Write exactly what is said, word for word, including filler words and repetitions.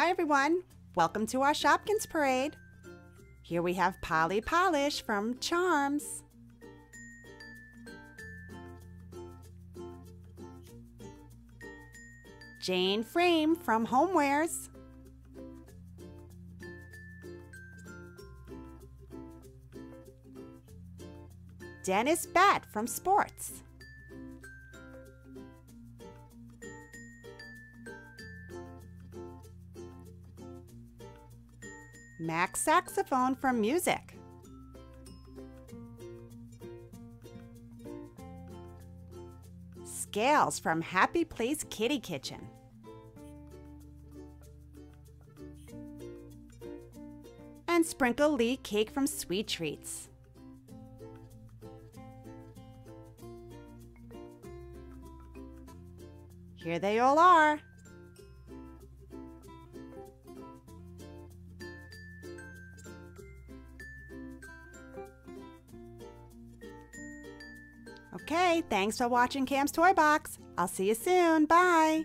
Hi everyone, welcome to our Shopkins parade. Here we have Polly Polish from Charms. Jane Frame from Homewares. Dennis Bat from Sports. Max Saxophone from Music. Scales from Happy Place Kitty Kitchen. And Sprinkley Cake from Sweet Treats. Here they all are. Okay, thanks for watching Cam's Toy Box. I'll see you soon. Bye.